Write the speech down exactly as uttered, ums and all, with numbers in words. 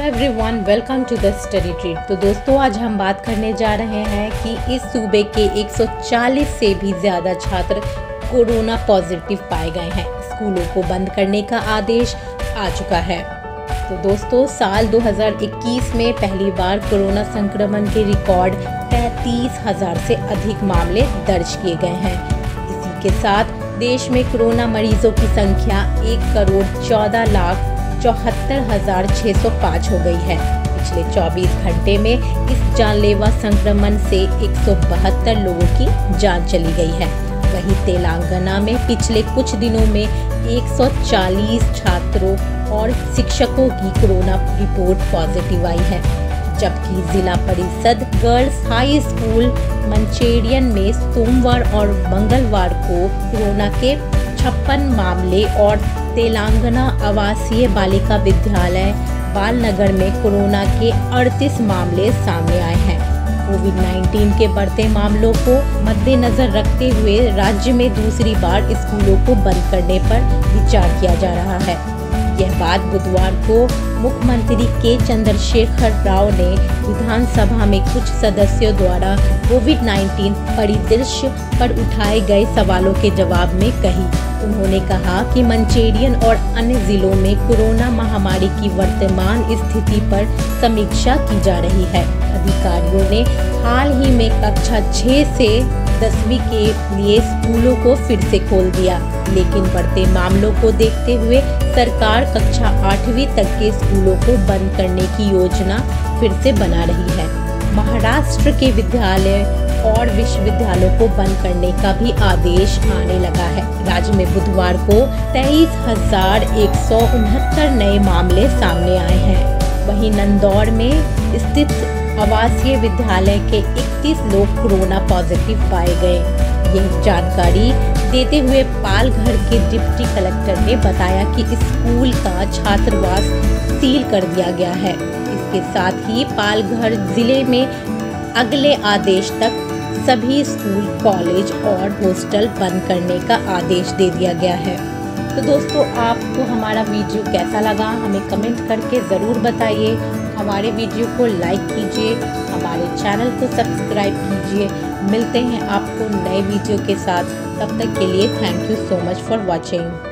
Hello everyone, welcome to the study treat. तो दोस्तों, आज हम बात करने जा रहे हैं कि इस सूबे के एक सौ चालीस से भी ज़्यादा छात्र कोरोना पॉजिटिव पाए गए हैं। स्कूलों को बंद करने का आदेश आ चुका है। तो दोस्तों, साल दो हज़ार इक्कीस में पहली बार कोरोना संक्रमण के रिकॉर्ड तैंतीस हज़ार से अधिक मामले दर्ज किए गए हैं। इसी के साथ देश में कोरोना मरीजों की संख्या एक करोड़ चौदह लाख चौहत्तर हजार छः सौ पाँच हो गई है। पिछले चौबीस घंटे में इस जानलेवा संक्रमण से एक सौ बहत्तर लोगों की जान चली गई है। वहीं तेलंगाना में पिछले कुछ दिनों में एक सौ चालीस छात्रों और शिक्षकों की कोरोना रिपोर्ट पॉजिटिव आई है, जबकि जिला परिषद गर्ल्स हाई स्कूल मंचेरियन में सोमवार और मंगलवार को कोरोना के छप्पन मामले और तेलंगाना आवासीय बालिका विद्यालय बालनगर में कोरोना के अड़तीस मामले सामने आए हैं। कोविड उन्नीस के बढ़ते मामलों को मद्देनजर रखते हुए राज्य में दूसरी बार स्कूलों को बंद करने पर विचार किया जा रहा है। यह बात बुधवार को मुख्यमंत्री के चंद्रशेखर राव ने विधानसभा में कुछ सदस्यों द्वारा कोविड उन्नीस परिदृश्य पर उठाए गए सवालों के जवाब में कही। उन्होंने कहा कि मंचेरियन और अन्य जिलों में कोरोना महामारी की वर्तमान स्थिति पर समीक्षा की जा रही है। अधिकारियों ने हाल ही में कक्षा छह से दसवीं के लिए स्कूलों को फिर से खोल दिया, लेकिन बढ़ते मामलों को देखते हुए सरकार कक्षा आठवीं तक के स्कूलों को बंद करने की योजना फिर से बना रही है। महाराष्ट्र के विद्यालय और विश्वविद्यालयों को बंद करने का भी आदेश आने लगा है। राज्य में बुधवार को तेईस हजार एक सौ उनहत्तर नए मामले सामने आए हैं। वहीं नंदौर में स्थित आवासीय विद्यालय के इकतीस लोग कोरोना पॉजिटिव पाए गए। यह जानकारी देते हुए पालघर के डिप्टी कलेक्टर ने बताया कि स्कूल का छात्रावास सील कर दिया गया है। इसके साथ ही पालघर जिले में अगले आदेश तक सभी स्कूल, कॉलेज और हॉस्टल बंद करने का आदेश दे दिया गया है। तो दोस्तों, आपको हमारा वीडियो कैसा लगा हमें कमेंट करके ज़रूर बताइए। हमारे वीडियो को लाइक कीजिए, हमारे चैनल को सब्सक्राइब कीजिए। मिलते हैं आपको नए वीडियो के साथ, तब तक के लिए thank you so much for watching.